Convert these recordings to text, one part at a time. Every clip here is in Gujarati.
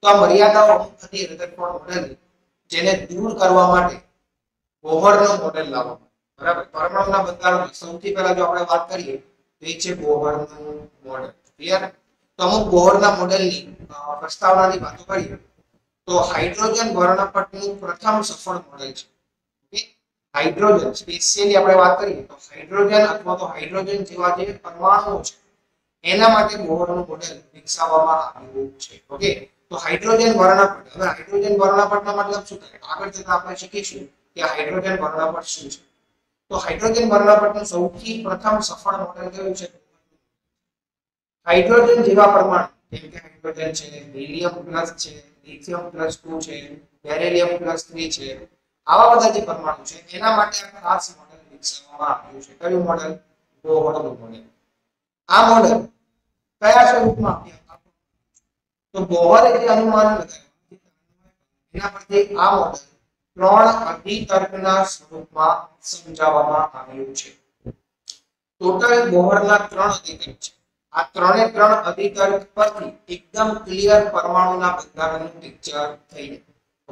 तो आ मर्यादाओं અને રધરફોડ મોડેલ જેને દૂર કરવા માટે બોહરનો મોડેલ લાવવામાં બરાબર પરમાણુના બંધારણ સૌથી પહેલા જો આપણે વાત કરીએ તો એ છે બોહરનું મોડેલ ક્લિયર। तो हम બોહરના મોડેલની પ્રસ્તાવનાની વાત કરીએ तो हाइड्रोजन वर्णपटનું प्रथम सफल मॉडल है हाइड्रोजन स्पेशियली આપણે વાત કરીએ तो हाइड्रोजन अथवा तो हाइड्रोजन જેવા જે પરમાણુઓ છે એના માટે બોહરનું મોડેલ વિકસાવવામાં આવ્યું છે। ઓકે तो हाइड्रोजन वर्णपट હવે हाइड्रोजन वर्णपटનો મતલબ શું થાય આગળ જતાં આપણે શીખીશું કે हाइड्रोजन वर्णपट શું છે। तो हाइड्रोजन वर्णपटનું સૌથી પ્રથમ સફળ મોડેલ કયું છે हाइड्रोजन જેવા પરમાણુ જેમ કે હાઇડ્રોજન છે હીલિયમ પ્લસ છે લિથિયમ પ્લસ 2 છે બેરિલિયમ પ્લસ 3 છે આવા બધા જે પરમાણુ છે એના માટે આપણે ખાસ મોડેલ વિકસાવવામાં આવ્યું છે। કયું મોડેલ બોહરનું મોડેલ। આ મોડેલ કયા સ્વરૂપમાં આપ્યું તો બોહરે જે અનુમાન લગાવ્યું એના પરથી આ મોડેલ ત્રણ અધિતર્કના સ્વરૂપમાં સમજાવવામાં આવ્યું છે। ટોટલ બોહરના ત્રણ અધિતર્ક છે। आ त्रे त्रण अधितर्क परथी एकदम क्लियर परमाणुना बंधारणनुं पिक्चर थई गयुं।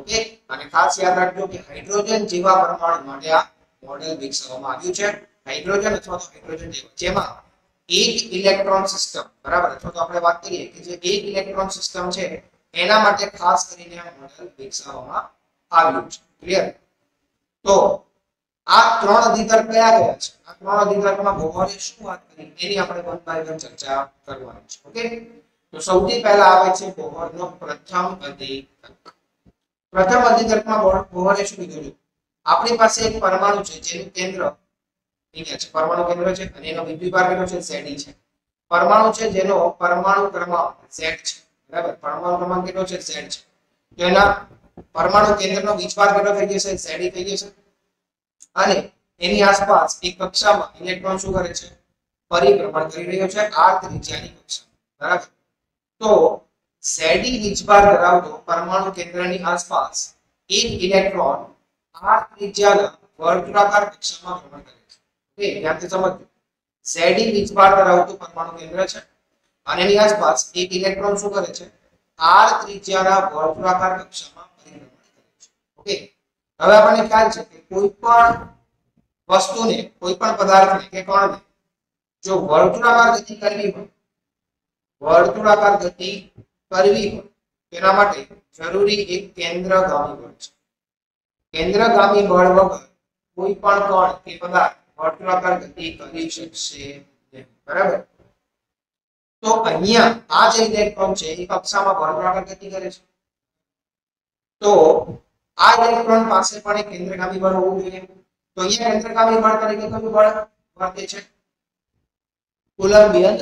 ओके अने खास याद राखजो के हाइड्रोजन जेवा परमाणु माटे आ मॉडल विकसाववामां आव्युं छे। हाइड्रोजन अथवा तो हाइड्रोजन जेमां एक इलेक्ट्रॉन सिस्टम बराबर अथवा तो आपणे वात करीए के जे एक इलेक्ट्रॉन सिस्टम छे एना माटे खास करीने आ मॉडल विकसाववामां आव्युं छे क्लियर। तो आ त्रण अधितर्क क्या गया छे आ त्रण अधितर्कमां બોહરે शुं वात करी एनी आपणे 1 बाय 1 चर्चा करवानी छे। ओके तो સૌથી પહેલા આવે છે બોહરનો પ્રથમ અધિતર્ક। પ્રથમ અધિતર્કમાં બોહરે શું કીધું આપણી પાસે એક પરમાણુ છે જેનું કેન્દ્ર અહીંયા છે પરમાણુ કેન્દ્ર છે અને એનો દ્વિભાર કેટલો છે Z છે પરમાણુ છે જેનો પરમાણુ ક્રમાંક Z છે બરાબર પરમાણુ ક્રમાંક કેટલો છે Z છે તો એના પરમાણુ કેન્દ્રનો દ્વિભાર કેટલો થઈ જશે Z થઈ જશે અને એની આસપાસ એક કક્ષામાં ઇલેક્ટ્રોન શું કરે છે પરિભ્રમણ કરી રહ્યો છે r ત્રિજ્યાની કક્ષામાં બરાબર। તો Ze વીજભાર ધરાવતો પરમાણુ કેન્દ્રની આસપાસ એક ઇલેક્ટ્ron r ત્રિજ્યાના વર્તુળાકાર કક્ષામાં ભ્રમણ કરે છે। ઓકે ધ્યાનથી સમજો Ze વીજભાર ધરાવતો પરમાણુ કેન્દ્ર છે અને એની આસપાસ એક ઇલેક્ટ્રોન શું કરે છે r ત્રિજ્યાના વર્તુળાકાર કક્ષામાં પરિભ્રમણ કરે છે। ઓકે હવે આપણને ખ્યાલ છે કે કોઈ પણ વસ્તુને કોઈ પણ પદાર્થને કે કણને જો વર્તુળાકાર ગતિ કરવી હોય તેના માટે જરૂરી એક કેન્દ્રગામી બળ છે। કેન્દ્રગામી બળ વગર કોઈ પણ કણ કે પદાર્થ વર્તુળાકાર ગતિ કરી શકશે નહીં બરાબર। તો અહીંયા આ જે ઇલેક્ટ્રોન છે એ કક્ષામાં વર્તુળાકાર ગતિ કરે છે તો આ ઇલેક્ટ્રોન પાસે પણ એક કેન્દ્રગામી બળ હોવું જોઈએ તો અહીંયા કેન્દ્રગામી બળ તરીકે કયું બળ વર્તે છે કુલમ્બિયન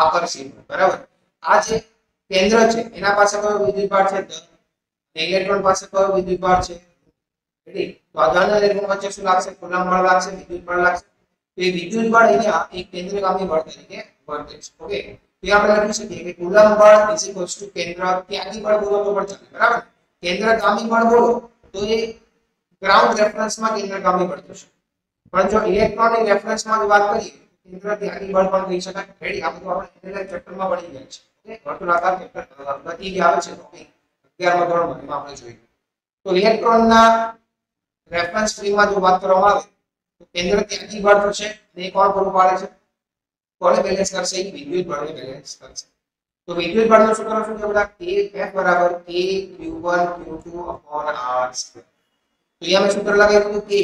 આકર્ષણ બરાબર। આ જે કેન્દ્ર છે એના પાસે કયો વિદ્યુતભાર છે 10 અને ઇલેક્ટ્રોન પાસે કયો વિદ્યુતભાર છે રેડી તો આ ધન અને ઋણ વચ્ચે શું લાગશે કુલમ્બ બળ લાગશે વિદ્યુતભાર લાગશે તો એ વિદ્યુતભાર અહીંયા એક કેન્દ્રગામી બળ તરીકે વર્તે છે। ઓકે તો આપણે લખી શકીએ કે કુલમ્બ બળ કેન્દ્ર ત્યાગી બળ બોલો તો પણ ચાલે બરાબર। केंद्रगामी बल बोलो तो ये ग्राउंड रेफरेंस में केंद्रगामी बल થશે પણ જો ઇલેક્ટ્રોન ની રેફરેન્સ માં જ વાત કરીએ કેન્દ્રગામી બળ પણ કહી શકાય રેડી। આ બધું આપણે ઇલેક્ટ્રોન ચેપ્ટર માં ભણી ગયા છે વર્તુળાકાર ચેપ્ટર ગતિ જે આવે છે ટોપિક 11મો ધોરણમાં આપણે જોઈ તો ઇલેક્ટ્રોન ના રેફરેન્સ ફ્રેમ માં જો વાત કરવામાં આવે તો કેન્દ્રગામી બળ થશે ને કોણ પૂરું પાડે છે કોણ બેલેન્સ કરશે એ વિદ્યુત બળને બેલેન્સ કરશે। तो विद्युत बल નો સૂત્ર શું છે બધા F बराबर Q1 Q2 r² તો અહીં અમે સૂત્ર લગાવ્યું કે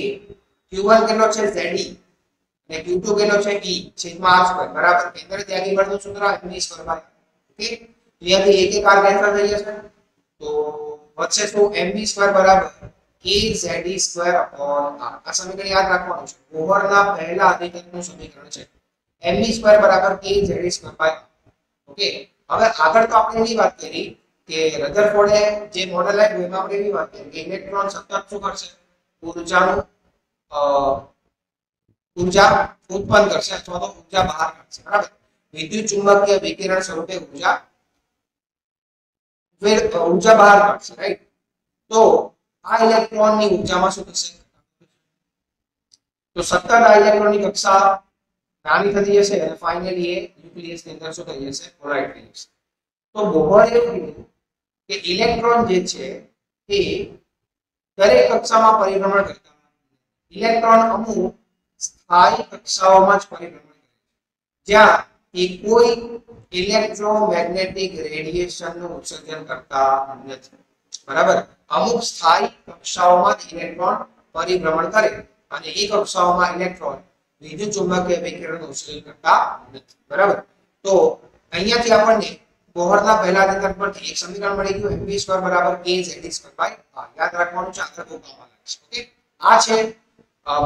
Q1 કેટલો છે Ze અને Q2 કેટલો છે E/r² બરાબર કેન્દ્ર ત્યાગી બળ નું સૂત્ર m² ઓકે અહીંયાથી એક એક r કેન્સલ થઈ જશે તો વધશે તો m² બરાબર Ze² r આ સમીકરણ યાદ રાખવાનું છે બોહરના પહેલા અધિતર્કનું સમીકરણ છે m² બરાબર Ze² ઓકે। હવે આગળ તો આપણે એની વાત કરી કે રધરફોર્ડે જે મોડેલ આપ્યું એમાં આપણે એવી વાત કરી કે ઇલેક્ટ્રોન સતત શું કરશે ઊર્જાનું ઊર્જા ઉત્પન્ન કરશે અથવા તો ઊર્જા બહાર કાઢશે બરાબર વિદ્યુત ચુંબકીય વિકિરણ સ્વરૂપે ઊર્જા બહાર કાઢશે રાઈટ। તો આ ઇલેક્ટ્રોનની ઊર્જામાં શું થશે તો સતત આ ઇલેક્ટ્રોનની કક્ષા નાની થતી જશે અને ફાઇનલી એ ન્યુક્લિયસ ની અંદર શું થઈ જશે પોલારાઇઝ થઈ જશે। તો બોહરે એવું કીધું કે ઇલેક્ટ્રોન જે છે એ દરેક કક્ષામાં પરિભ્રમણ કરતા નથી. ઇલેક્ટ્રોન અમુક સ્થાયી કક્ષાઓમાં જ પરિભ્રમણ કરે છે, જ્યાં એ કોઈ ઇલેક્ટ્રોમેગ્નેટિક રેડિયેશનનું ઉત્સર્જન કરતા નથી. બરાબર, અમુક સ્થાયી કક્ષાઓમાં ઇલેક્ટ્રોન પરિભ્રમણ કરે અને એ કક્ષાઓમાં ઇલેક્ટ્રોન વિદ્યુત ચુંબકીય વિકિરણનું ઉત્સર્જન કરતા નથી. બરાબર, તો અહીંયાથી આપણને બોહરના પહેલા નિયમ પરથી એક સમીકરણ મળી ગયું, mv² બરાબર kz²/r. યાદ રાખવાનું છે, આગળ બહુ કામ લાગશે. ઓકે, આ છે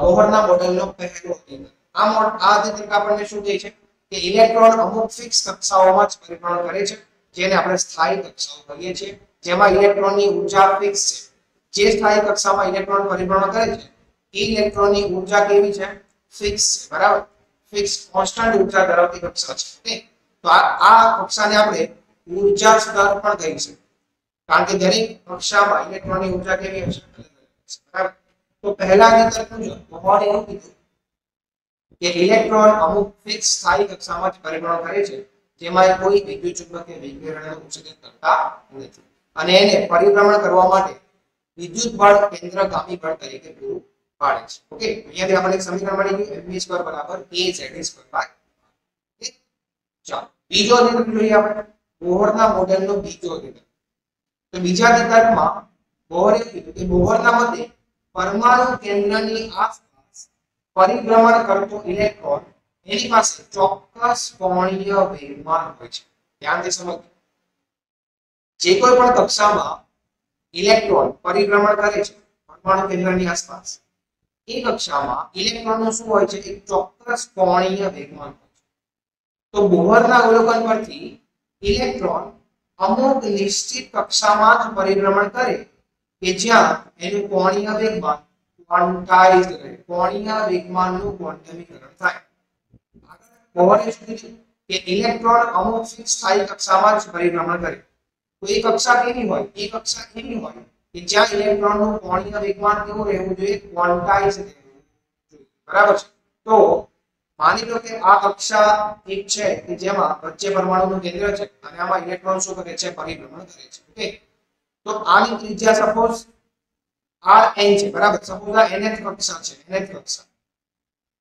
બોહરના મોડેલનો પહેલો નિયમ. આ અધિકરણ આપણને શું કહે છે કે ઇલેક્ટ્રોન અમુક ફિક્સ કક્ષાઓમાં જ પરિભ્રમણ કરે છે, જેને આપણે સ્થાયી કક્ષાઓ કહીએ છીએ, જેમાં ઇલેક્ટ્રોનની ઊર્જા ફિક્સ છે. જે સ્થાયી કક્ષામાં ઇલેક્ટ્રોન પરિભ્રમણ કરે છે એ ઇલેક્ટ્રોનની ઊર્જા કેવી છે? ફિક્સ છે. બરાબર, ફિક્સ કોન્સ્ટન્ટ ઊર્જા ધરાવતી કક્ષા છે. તો આ કક્ષાને આપણે ઊર્જા સ્તર પણ કહી શકીએ, કારણ કે દરેક કક્ષામાં ઇલેક્ટ્રોનની ઊર્જા કેવી હશે? બરાબર, તો પહેલાની તરફ જો બોહરે એવું કીધું કે ઇલેક્ટ્રોન અમુક ફિક્સ સ્થાયી કક્ષામાં જ પરિભ્રમણ કરે છે, જેમાં કોઈ વિદ્યુત ચુંબકીય વિકિરણનું ઉત્સર્જન કરતા નથી અને એને પરિભ્રમણ કરવા માટે વિદ્યુત બળ કેન્દ્રગામી બળ તરીકે પૂરું પાડે છે. ઓકે, અહીંયાથી આપણે એક સમીકરણ મળી ગયું, mv² kz²/r. ચાલો, બીજો નિયમ જોઈએ આપણે, બોહરના મોડેલનો બીજો નિયમ. તો બીજા નિયમમાં બોહરે કીધું કે બોહરના મતે પરમાણુ કેન્દ્રની આસપાસ પરિભ્રમણ કરતો ઇલેક્ટ્રોન એની પાસે ચોક્કસ કોણીય વેગમાન હોય છે. ધ્યાનથી સમજો, જે કોઈ પણ કક્ષામાં ઇલેક્ટ્રોન પરિભ્રમણ કરે છે પરમાણુ કેન્દ્રની આસપાસ, એ કક્ષામાં ઇલેક્ટ્રોનનું શું હોય છે? એક ચોક્કસ કોણીય વેગમાન હોય છે. તો બોહરના અવલોકન પરથી ઇલેક્ટ્રોન અમુક નિશ્ચિત કક્ષામાં જ પરિભ્રમણ કરે કે જ્યાં એનું કોણીય વેગમાન ક્વોન્ટાઇઝ રહે, કોણીય વેગમાનનું ક્વોન્ટમીકરણ થાય. આગળ બોહરે શું કીધું કે ઇલેક્ટ્રોન અમુક ફિક્સ સ્થાયી કક્ષામાં જ પરિભ્રમણ કરે. તો એ કક્ષા કેવી હોય? એ કક્ષા એવી હોય કે જ્યાં ઇલેક્ટ્રોનનું કોણીય વેગમાન કેવું રહેવું જોઈએ? ક્વોન્ટાઇઝ રહેવું જોઈએ. બરાબર છે, તો માની લો કે આ કક્ષા એક છે કે જેમાં વચ્ચે પરમાણુનું કેન્દ્ર છે અને આમાં ઇલેક્ટ્રોન શું કરે છે? પરિભ્રમણ કરે છે. ઓકે, તો આની ત્રિજ્યા સપોઝ આ n છે. બરાબર, સપોઝ આ nth કક્ષા છે, nth કક્ષા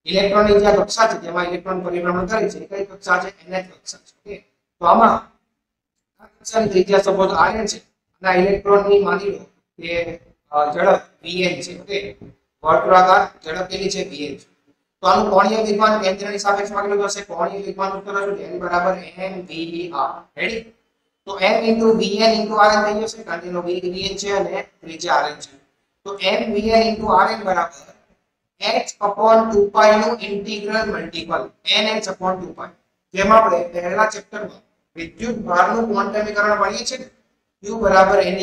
ઇલેક્ટ્રોનની જે કક્ષા છે જેમાં ઇલેક્ટ્રોન પરિભ્રમણ કરે છે એ કઈ કક્ષા છે? nth કક્ષા છે. ઓકે, તો આમાં ત્રિજ્યા સપોઝ rn છે અને આ ઇલેક્ટ્રોનની માની લો કે ઝડપ vn છે. ઓકે, વર્તુળાકાર ઝડપ કેટલી છે? vn છે. તો આનું કોણીય વેગમાન કેન્દ્રની સાપેક્ષમાં કેટલું થશે? કોણીય વેગમાન ઉત્તર હશે n બરાબર mvr. રેડી, તો m vn rn થઈ જશે, કારણ કે નો વેગ vn છે અને ત્રિજ્યા rn છે. તો m vn rn બરાબર h/2π નું ઇન્ટિગ્રલ મલ્ટીપલ nh/2π. જેમ આપણે પહેલા ચેપ્ટરમાં વિદ્યુત ભારનું ક્વોન્ટમીકરણ ભણીએ છીએ, q બરાબર n.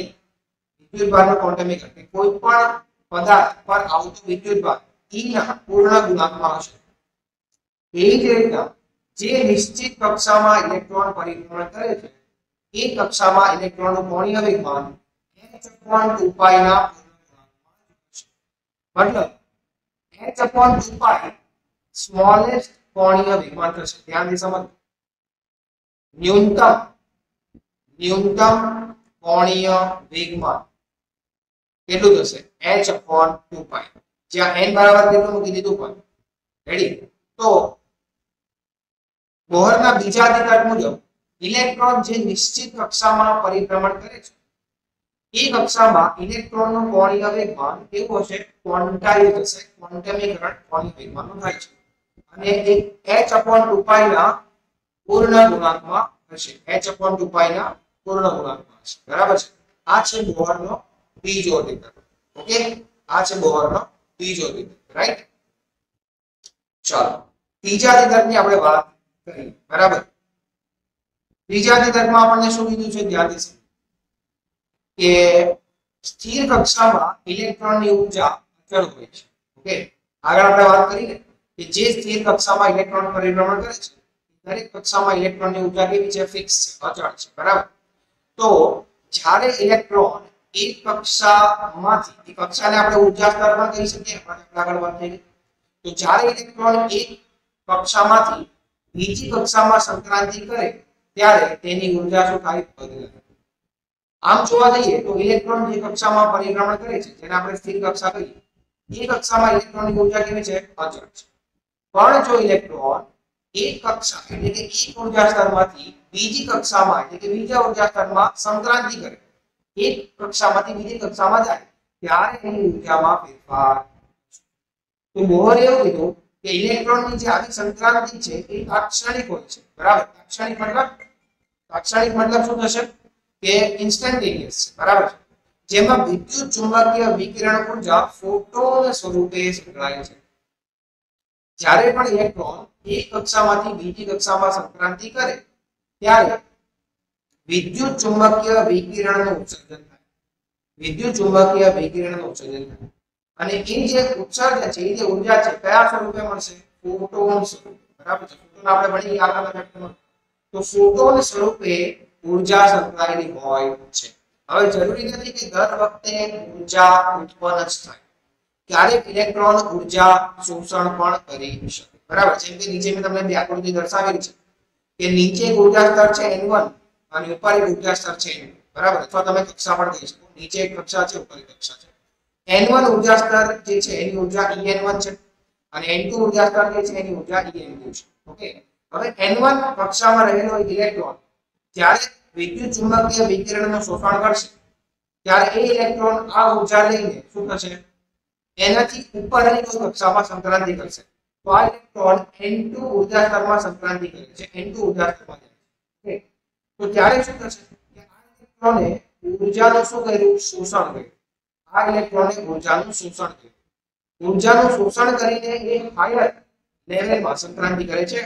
વિદ્યુત ભારનું ક્વોન્ટમીકરણ કોઈ પણ પદાર્થ પર આવતું વિદ્યુત ભાર e ના પૂર્ણ ગુણાંકમાં હશે. એ જ રીતે જે નિશ્ચિત કક્ષામાં ઇલેક્ટ્રોન પરિભ્રમણ કરે છે એ કક્ષામાં ઇલેક્ટ્રોનનું કોણીય વેગમાન h/2π ના પૂર્ણ ગુણાંકમાં હશે. મતલબ h/2π સ્મોલેસ્ટ કોણીય વેગમાન થશે. ધ્યાનથી સમજો, न्यूनतम कोणीय वेगमान કેટલું થશે? h/2π, જ્યાં n બરાબર કેટલું મૂકી દીધું પણ. રેડી, તો બોહરના બીજા અધિકરણ મુજબ ઇલેક્ટ્રોન જે નિશ્ચિત કક્ષામાં પરિભ્રમણ કરે છે એ કક્ષામાં ઇલેક્ટ્રોનનું કોણીય વેગમાન કેવું હશે? ક્વોન્ટાઇઝ થશે, ક્વોન્ટમીકરણ કોણીય વેગમાનનું થાય છે અને એ h/2π ના પૂર્ણ ગુણાંકમાં હશે, h/2π ના પૂર્ણ ગુણાંકમાં હશે. બરાબર છે, આ છે બોહરનો બીજો નિયમ. ઓકે, આ છે બોહરનો બીજો નિયમ. રાઈટ, ચાલો ત્રીજા નિયમની આપણે વાત કરીએ. બરાબર, ત્રીજા નિયમમાં આપણને શું કીધું છે? ધ્યાન દેજો કે સ્થિર કક્ષામાં ઇલેક્ટ્રોનની ઊર્જા અચળ હોય છે. ઓકે, આગળ આપણે વાત કરીને કે જે સ્થિર કક્ષામાં ઇલેક્ટ્રોન પરિભ્રમણ કરે છે દરેક કક્ષામાં ઇલેક્ટ્રોનની ઊર્જા કેવી છે? ફિક્સ છે, અચળ છે. બરાબર, તો જ્યારે ઇલેક્ટ્રોન એક કક્ષામાંથી, કક્ષાને આપણે ઊર્જા સ્તર પણ કહી શકીએ, આગળ વાત થઈ ગઈ. તો જ્યારે ઇલેક્ટ્રોન એક કક્ષામાંથી બીજી કક્ષામાં સંક્રાંતિ કરે ત્યારે તેની ઊર્જા શું થાય? બદલાય. आम जोवा जईए तो इलेक्ट्रॉन जे कक्षामां परिभ्रमण करे छे तेने आपणे स्थिर कक्षा कहीए। ए कक्षामां इलेक्ट्रॉन ऊर्जा केवी छे अचल छे, पण जो इलेक्ट्रॉन एक कक्षा એટલે કે એક ऊर्जा સ્તરમાંથી બીજી કક્ષામાં એટલે કે બીજા ऊर्जा સ્તરમાં સંક્રાંતિ કરે, એક કક્ષામાંથી બીજી કક્ષામાં જાય ત્યારે એની ઊર્જામાં ફેરફાર। તો બોહરે એવું કીધું કે ઇલેક્ટ્રોનની જે આવી સંક્રાંતિ છે એ તાત્ક્ષણિક હોય છે, બરાબર। તાત્ક્ષણિક મતલબ શું થશે કે ઇન્સ્ટન્ટેનિયસ, બરાબર। જેમાં વિદ્યુત ચુંબકીય વિકિરણ ઊર્જા ફોટોન સ્વરૂપે સંકળાય છે। જ્યારે પણ ઇલેક્ટ્રોન एक कक्षाમાંથી બીજી કક્ષામાં સંક્રાંતિ કરે ત્યારે વિદ્યુત ચુંબકીય વિકિરણનું ઉત્સર્જન થાય, અને એ જે ઉત્સર્જન છે એ જે ઊર્જા છે કયા સ્વરૂપે મળશે? ફોટોન સ્વરૂપે, બરાબર છે। ફોટોન આપણે ભણી ગયા આગળના ચેપ્ટરમાં। તો ફોટોન સ્વરૂપે ઊર્જા સંકળાયેલી હોય છે। હવે જરૂરી નથી કે દર વખતે ઊર્જા ઉત્પન્ન જ થાય, ક્યારેક ઇલેક્ટ્રોન ઊર્જા શોષણ પણ કરી શકે, बराबर। જેમ કે નીચે મે તમને બે આકૃતિ દર્શાવેલી છે કે નીચે એક ઊર્જા સ્તર છે N1 અને ઉપર એક ઊર્જા સ્તર છે N2, બરાબર। અથવા તમે કક્ષા પણ કહી શકો, નીચે એક કક્ષા છે ઉપર એક કક્ષા છે। N1 ઊર્જા સ્તર જે છે એની ઊર્જા En1 છે અને N2 ઊર્જા સ્તર જે છે એની ઊર્જા En2 છે। ઓકે, હવે N1 કક્ષામાં રહેલો ઇલેક્ટ્રોન જ્યારે વિદ્યુત ચુંબકીય વિકિરણનું શોષણ કરશે ત્યારે એ ઇલેક્ટ્રોન આ ઊર્જા લઈને શું થશે? એનાથી ઉપરની કોઈ કક્ષામાં સંક્રાંતિ કરશે। तो इलेक्ट्रॉन N2 ऊर्जा स्तर में संक्रांति करे छे, N2 ऊर्जा स्तर में जाए। तो त्यारे शुं थशे के आ इलेक्ट्रॉने ऊर्जानुं शुं कर्युं? शोषण कर्युं। आ इलेक्ट्रॉने ऊर्जानुं शोषण कर्युं। ऊर्जानुं शोषण करीने ए हायर लेवल में संक्रांति करे छे,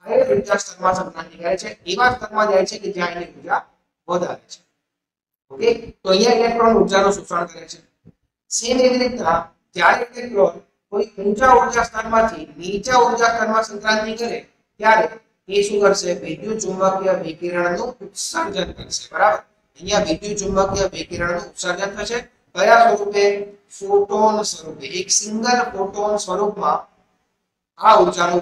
हायर ऊर्जा स्तर में संक्रांति करे छे, एवा स्तर में जाय छे के ज्यां एनी ऊर्जा वधारे छे। ओके, तो अहींया इलेक्ट्रॉन ऊर्जानुं शोषण करे छे। सेम एवी रीतना त्यारे इलेक्ट्रॉन कोई ऊंचा ऊर्जा स्तर मांथी नीचा ऊर्जा स्तर में संक्रांति करे त्यारे ए शुं करशे? विद्युत चुंबकीय विकिरण नु उत्सर्जन करशे, बराबर। અહીંયા વિદ્યુત ચુંબકીય વિકિરણ નું ઉત્સર્જન થશે કયા સ્વરૂપે? ફોટોન સ્વરૂપે। એક સિંગલ ફોટોન સ્વરૂપમાં આ ઊર્જાનું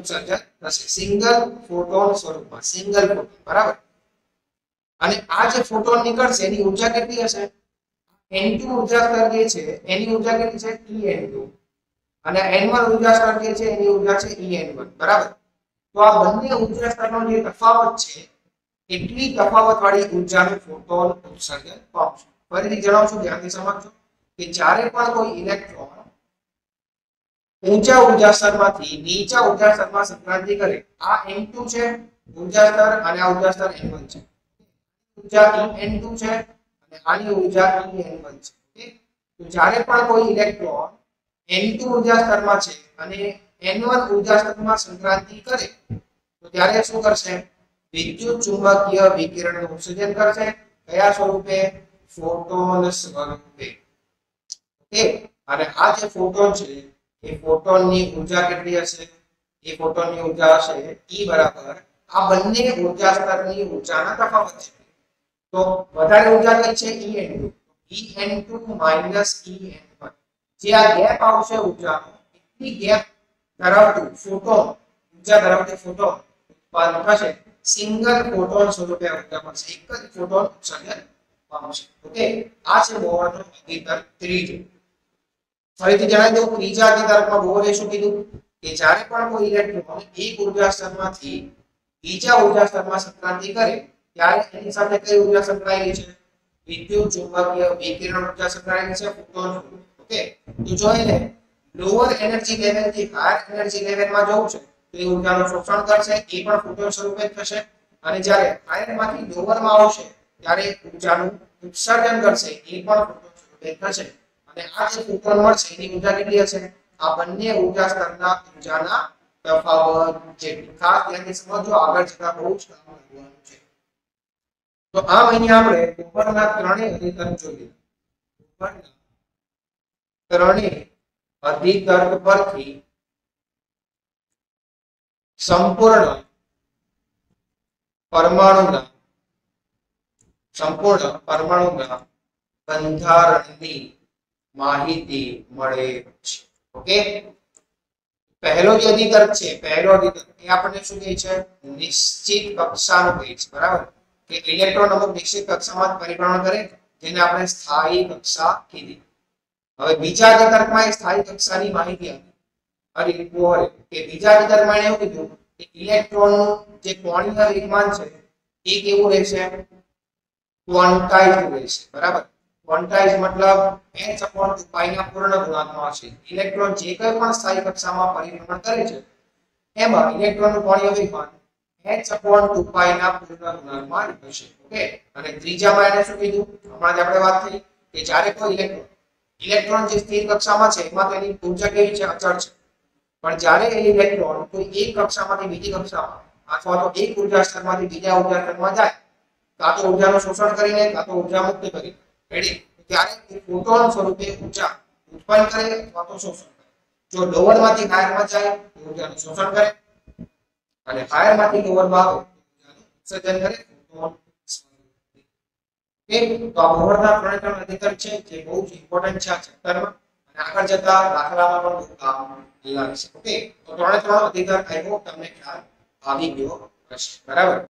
ઉત્સર્જન થશે સિંગલ ફોટોન સ્વરૂપમાં, સિંગલ ફોટોન, બરાબર। અને આ જે ફોટોન નીકળશે એની ઊર્જા કેટલી હશે? N2 ऊर्जा स्तर के छे एनी ऊर्जा के छे En2 અને N1 ऊर्जा स्तर के छे एनी ऊर्जा छे En1, बराबर। तो આ બંને ઊર્જા સ્તરનો જે તફાવત છે એટલી તફાવત વાળી ઊર્જાનું ફોટોન ઉત્સર્જન પામશે। ફરીથી જણાવું છું, ધ્યાનથી સમજો કે જ્યારે પણ કોઈ ઇલેક્ટ્રોન ઊંચા ઊર્જા સ્તરમાંથી નીચા ઊર્જા સ્તરમાં સંક્રાંતિ કરે, આ N2 છે ઊર્જા સ્તર અને આ ઊર્જા સ્તર En1 છે, ઊર્જા En2 છે આની ઊર્જા En1 છે। ઓકે, તો જ્યારે પણ કોઈ ઇલેક્ટ્રોન N2 ઊર્જા સ્તરમાં છે અને N1 ઊર્જા સ્તરમાં સંક્રાંતિ કરે તો ત્યારે શું કરશે? વિદ્યુત ચુંબકીય વિકિરણનું ઉત્સર્જન કરશે કયા સ્વરૂપે? ફોટોન સ્વરૂપે। ઓકે, અને આ જે ફોટોન છે એ ફોટોનની ઊર્જા કેટલી હશે? એ ફોટોનની ઊર્જા હશે E બરાબર આ બંને ઊર્જા સ્તરની ઊર્જાના તફાવત છે। तो વધારે ઊર્જા કઈ છે? En2 En2 En1। જે આ ગેપ આવશે ઊર્જાનો, એટલી ગેપ ધરાવતું ફોટોન, ઊર્જા ધરાવતો ફોટોન ઉત્પન્ન થશે સિંગલ ફોટોન સ્વરૂપે ઊર્જા મળશે, એક જ ફોટોન ઉત્સર્જન પામશે। ઓકે, આ છે બોહરનો નિયમ ત્રીજો। ફરીથી જણાવી દઉં, ત્રીજા નિયમમાં બોહરે શું કીધું કે જ્યારે પણ કોઈ ઇલેક્ટ્રોન એક ઊર્જા સ્તરમાંથી બીજા ઊર્જા સ્તરમાં સંક્રાંતિ કરે ત્યારે એની સાથે કઈ ઊર્જા સંકળાયેલી છે? વિદ્યુત ચુંબકીય વિકિરણ ઊર્જા સંકળાયેલી છે, ફોટોન। ઓકે, તો જોઈને લોઅર એનર્જી લેવલ થી હાયર એનર્જી લેવલ માં જવું છે તો એ ઊર્જાનું શોષણ કરશે, એ પણ ફોટોન સ્વરૂપે થશે, અને જ્યારે હાયર માંથી લોઅર માં આવશે ત્યારે ઊર્જાનું ઉત્સર્જન કરશે, એ પણ ફોટોન સ્વરૂપે થશે। અને આ જે ફોટોન મળશે એની ઊર્જા કેટલી હશે? આ બંને ઊર્જા સ્તરના ઊર્જાના તફાવત જેટલી। ખાસ ધ્યાનથી સમજો, આગળ જતા બહુ જ કામ લાગવાનું છે। तो आम अहींया आपणे बोहરના ત્રણેય અધિતર્ક જોઈએ। બોહરના ત્રણેય અધિતર્ક પરથી સંપૂર્ણ પરમાણુના બંધારણની માહિતી મળે છે। ઓકે, પહેલો જે અધિતર્ક છે, પહેલો અધિતર્ક એ આપણને શું કહે છે? નિશ્ચિત કક્ષાનો કહે છે, બરાબર। કે ઇલેક્ટ્રોન અમુક નિશ્ચિત કક્ષામાં પરિભ્રમણ કરે જેને આપણે સ્થાયી કક્ષા કીધી। હવે બીજા વિતર્કમાં સ્થાયી કક્ષાની માહિતી આવી અને બોહરે કે બીજા વિતર્કમાં એવું કીધું કે ઇલેક્ટ્રોનનું જે કોણીય વેગમાન છે એ કેવું રહેશે ક્વોન્ટાઇઝ રહેશે બરાબર। क्वांटाइज मतलब h/2π ના પૂર્ણ ગુણાંકમાં છે। ઇલેક્ટ્રોન જે કોઈ પણ સ્થાયી કક્ષામાં પરિભ્રમણ કરે છે એમાં ઇલેક્ટ્રોનનું કોણીય વેગમાન h/2π ના પૂર્ણ ગુણાંકમાં હશે। ઓકે અને ત્રીજામાં એને શું કીધું હમણાં જ આપણે વાત થઈ કે જ્યારે કોઈ ઇલેક્ટ્રોન જે સ્થિર કક્ષામાં છે એમાં તો એની ઊર્જા કેવી છે અચળ છે, પણ જ્યારે એ ઇલેક્ટ્રોન કોઈ એક કક્ષામાંથી બીજી કક્ષામાં અથવા તો એક ઊર્જા સ્તરમાંથી બીજા ઊર્જા સ્તરમાં જાય કાં તો ઊર્જાનું શોષણ કરીને કાં તો ઊર્જા મુક્ત કરીને बराबर।